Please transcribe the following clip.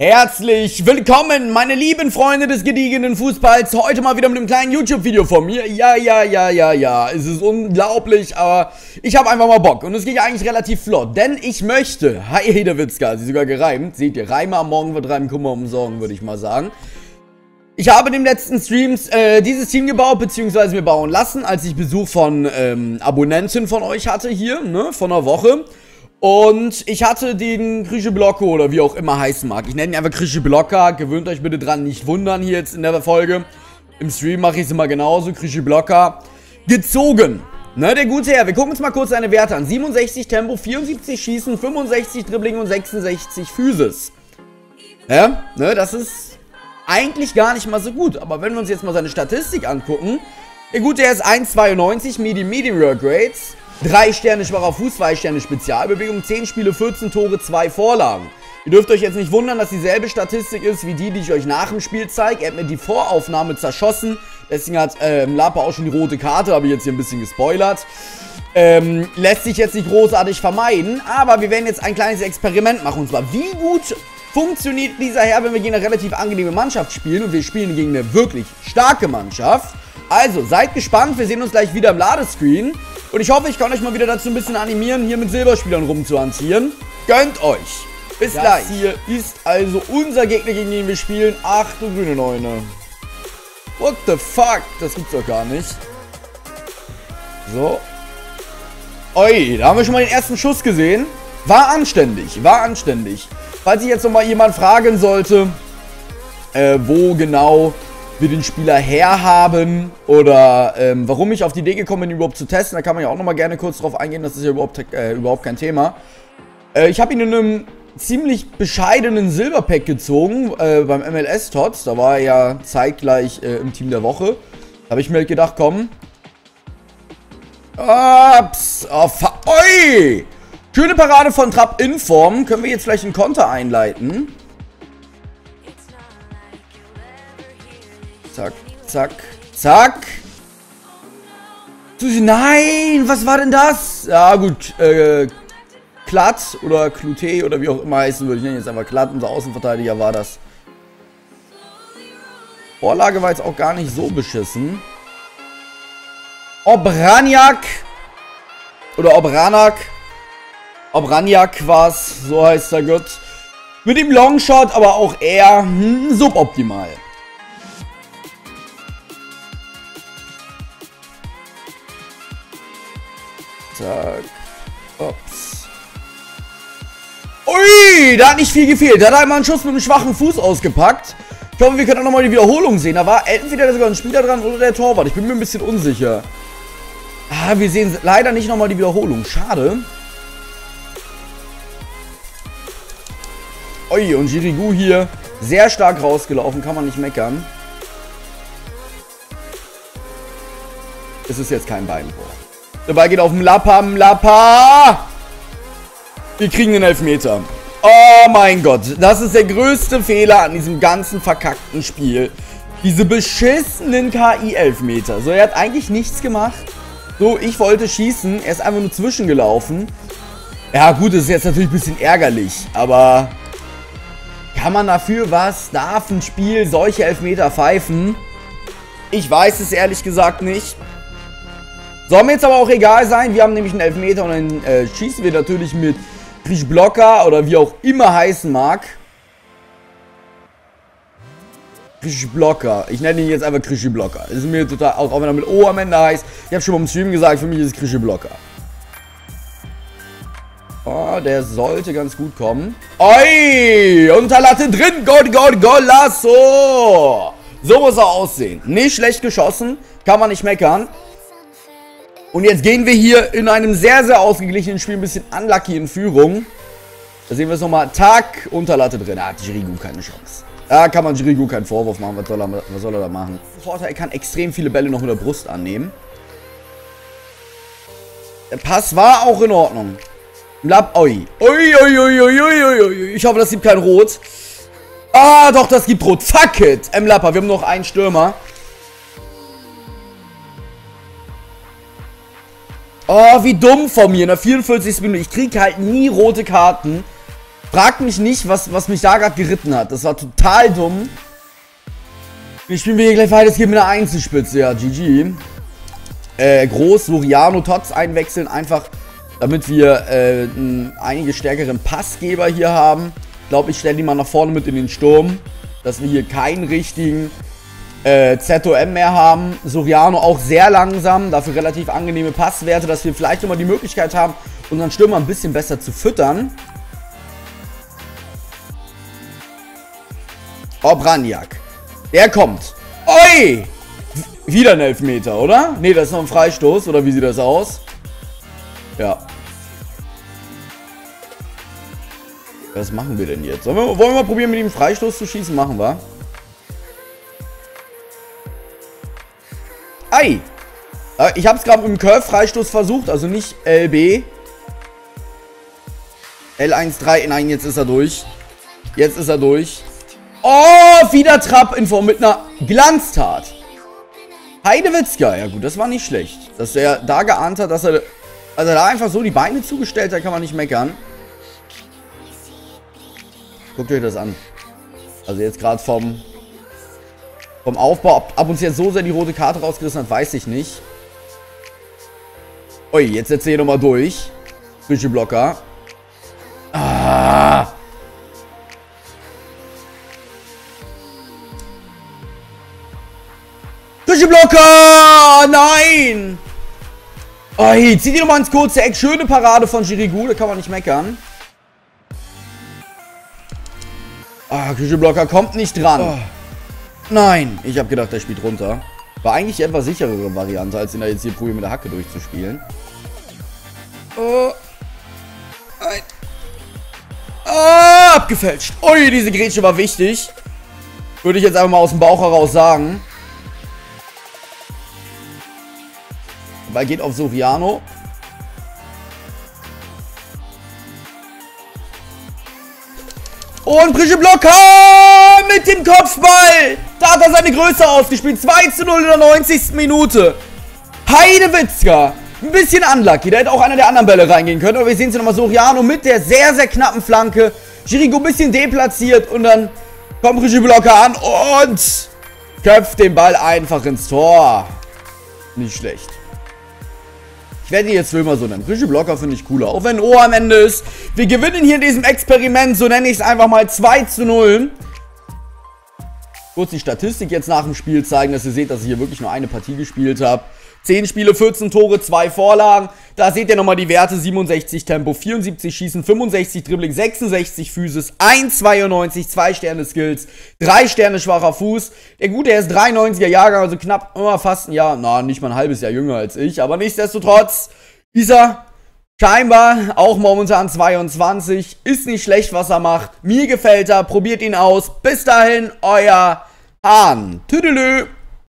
Herzlich willkommen, meine lieben Freunde des gediegenen Fußballs. Heute mal wieder mit einem kleinen YouTube-Video von mir. Ja. Es ist unglaublich, aber ich habe einfach mal Bock. Und es ging eigentlich relativ flott, denn ich möchte... Hi, der Witzka, sie sogar gereimt. Seht ihr, Reime am Morgen wird reimen, Kummer um Sorgen, würde ich mal sagen. Ich habe in den letzten Streams dieses Team gebaut, beziehungsweise mir bauen lassen, als ich Besuch von Abonnenten von euch hatte hier, ne, von einer Woche. Und ich hatte den Przybyłko oder wie auch immer heißen mag. Ich nenne ihn einfach Przybyłko. Gewöhnt euch bitte dran, nicht wundern hier jetzt in der Folge. Im Stream mache ich es immer genauso. Przybyłko gezogen. Ne, der gute Herr. Wir gucken uns mal kurz seine Werte an. 67 Tempo, 74 Schießen, 65 Dribbling und 66 Physis. Ja, ne, das ist eigentlich gar nicht mal so gut. Aber wenn wir uns jetzt mal seine Statistik angucken. Der gute Herr ist 1,92, Medium Rare Grades. 3 Sterne schwacher Fuß, 2 Sterne Spezialbewegung, 10 Spiele, 14 Tore, 2 Vorlagen. Ihr dürft euch jetzt nicht wundern, dass dieselbe Statistik ist, wie die, die ich euch nach dem Spiel zeige. Er hat mir die Voraufnahme zerschossen. Deswegen hat Lappe auch schon die rote Karte, habe ich jetzt hier ein bisschen gespoilert. Lässt sich jetzt nicht großartig vermeiden, aber wir werden jetzt ein kleines Experiment machen. Und zwar, wie gut funktioniert dieser Herr, wenn wir gegen eine relativ angenehme Mannschaft spielen. Und wir spielen gegen eine wirklich starke Mannschaft. Also, seid gespannt, wir sehen uns gleich wieder im Ladescreen. Und ich hoffe, ich kann euch mal wieder dazu ein bisschen animieren, hier mit Silberspielern rumzuhantieren. Gönnt euch! Bis gleich! Das hier ist also unser Gegner, gegen den wir spielen. Ach du grüne Neune. What the fuck? Das gibt's doch gar nicht. So. Oi, da haben wir schon mal den ersten Schuss gesehen. War anständig, war anständig. Falls ich jetzt nochmal jemand fragen sollte, wo genau wir den Spieler herhaben oder warum ich auf die Idee gekommen bin, ihn überhaupt zu testen. Da kann man ja auch nochmal gerne kurz drauf eingehen, das ist ja überhaupt kein Thema. Ich habe ihn in einem ziemlich bescheidenen Silberpack gezogen, beim MLS Tots. Da war er ja zeitgleich im Team der Woche. Da habe ich mir halt gedacht, komm. Ups, oh, oi! Schöne Parade von Trapp in Form. Können wir jetzt vielleicht einen Konter einleiten? Zack, zack, zack. Nein, was war denn das? Ja gut, Klatt oder Klute oder wie auch immer heißen würde. Ich nenne jetzt einfach Klatt, unser Außenverteidiger war das. Vorlage war jetzt auch gar nicht so beschissen. Obraniak. Oder Obranak. Obraniak war's, so heißt der Gott. Mit dem Longshot, aber auch eher suboptimal. Ups. Ui, da hat nicht viel gefehlt. Da hat einmal einen Schuss mit einem schwachen Fuß ausgepackt. Ich hoffe, wir können auch nochmal die Wiederholung sehen. Da war entweder sogar ein Spieler dran oder der Torwart. Ich bin mir ein bisschen unsicher. Ah, wir sehen leider nicht nochmal die Wiederholung. Schade. Ui, und Girigu hier sehr stark rausgelaufen. Kann man nicht meckern. Es ist jetzt kein Beinbruch. Der Ball geht auf den Lappa. Wir kriegen den Elfmeter. Oh mein Gott. Das ist der größte Fehler an diesem ganzen verkackten Spiel. Diese beschissenen KI-Elfmeter. So, er hat eigentlich nichts gemacht. So, ich wollte schießen. Er ist einfach nur zwischengelaufen. Ja gut, das ist jetzt natürlich ein bisschen ärgerlich. Aber kann man dafür was? Darf ein Spiel solche Elfmeter pfeifen? Ich weiß es ehrlich gesagt nicht. Soll mir jetzt aber auch egal sein, wir haben nämlich einen Elfmeter und dann schießen wir natürlich mit Przybyłko oder wie auch immer heißen mag. Przybyłko, ich nenne ihn jetzt einfach Przybyłko. Das ist mir total, auch wenn er mit O am Ende heißt. Ich habe schon beim Stream gesagt, für mich ist es Przybyłko. Oh, der sollte ganz gut kommen. Oi, unter Latte drin, Golasso. So muss er aussehen. Nicht schlecht geschossen, kann man nicht meckern. Und jetzt gehen wir hier in einem sehr, sehr ausgeglichenen Spiel ein bisschen unlucky in Führung. Da sehen wir es nochmal. Tag, Unterlatte drin. Da hat Girigu keine Chance. Da kann man Girigu keinen Vorwurf machen. Was soll er da machen? Vorteil, er kann extrem viele Bälle noch mit der Brust annehmen. Der Pass war auch in Ordnung. Oi. Ich hoffe, das gibt kein Rot. Ah, doch, das gibt Rot. Fuck it. Mlappa, wir haben noch einen Stürmer. Oh, wie dumm von mir in der 44. Minute. Ich kriege halt nie rote Karten. Fragt mich nicht, was mich da gerade geritten hat. Das war total dumm. Wir spielen hier gleich weiter. Es geht mit einer Einzelspitze. Ja, GG. Groß, Soriano Tots einwechseln. Einfach, damit wir einige stärkeren Passgeber hier haben. Ich glaube, ich stelle die mal nach vorne mit in den Sturm. Dass wir hier keinen richtigen ZOM mehr haben. Soriano auch sehr langsam. Dafür relativ angenehme Passwerte. Dass wir vielleicht nochmal die Möglichkeit haben, unseren Stürmer ein bisschen besser zu füttern. Obraniak. Der kommt. Oi! Wieder ein Elfmeter, oder? Ne, das ist noch ein Freistoß, oder wie sieht das aus? Ja. Was machen wir denn jetzt? Wollen wir mal probieren, mit ihm einen Freistoß zu schießen? Machen wir. Ei! Ich habe es gerade im Curve-Freistoß versucht, also nicht LB. L13, nein, jetzt ist er durch. Jetzt ist er durch. Oh, wieder Trapp in Form mit einer Glanztat. Heidewitzka, ja gut, das war nicht schlecht. Dass er da geahnt hat, dass er... Also da einfach so die Beine zugestellt hat, kann man nicht meckern. Guckt euch das an. Also jetzt gerade vom Aufbau, ob uns jetzt so sehr die rote Karte rausgerissen hat, weiß ich nicht. Ui, jetzt setzt er hier nochmal durch. Zwischenblocker. Ah... Blocker! Nein! Oh, hey, zieh die nochmal ins kurze Eck. Schöne Parade von Girigu, da kann man nicht meckern. Ah, Kücheblocker kommt nicht dran. Oh. Nein! Ich habe gedacht, der spielt runter. War eigentlich die etwas sicherere Variante, als ihn da jetzt hier probieren mit der Hacke durchzuspielen. Oh. Nein. Ah, abgefälscht. Ui, diese Grätsche war wichtig. Würde ich jetzt einfach mal aus dem Bauch heraus sagen. Ball geht auf Soriano. Und Przybyłko mit dem Kopfball. Da hat er seine Größe ausgespielt. 2:0 in der 90. Minute. Heidewitzka. Ein bisschen unlucky. Da hätte auch einer der anderen Bälle reingehen können. Aber wir sehen es nochmal. Soriano mit der sehr, sehr knappen Flanke. Girigu ein bisschen deplatziert. Und dann kommt Przybyłko an und köpft den Ball einfach ins Tor. Nicht schlecht. Ich werde ihn jetzt wohl mal so nennen. Przybyłko finde ich cooler. Auch wenn O am Ende ist. Wir gewinnen hier in diesem Experiment, so nenne ich es einfach mal, 2:0. Kurz die Statistik jetzt nach dem Spiel zeigen, dass ihr seht, dass ich hier wirklich nur eine Partie gespielt habe. 10 Spiele, 14 Tore, 2 Vorlagen. Da seht ihr nochmal die Werte. 67 Tempo, 74 Schießen, 65 Dribbling, 66 Physis, 1,92, 2 Sterne Skills, 3 Sterne schwacher Fuß. Der Gute, der ist 93er Jahrgang, also knapp fast ein Jahr, na nicht mal ein halbes Jahr jünger als ich. Aber nichtsdestotrotz ist er scheinbar auch momentan 22. Ist nicht schlecht, was er macht. Mir gefällt er, probiert ihn aus. Bis dahin, euer Hahn. Tüdelü.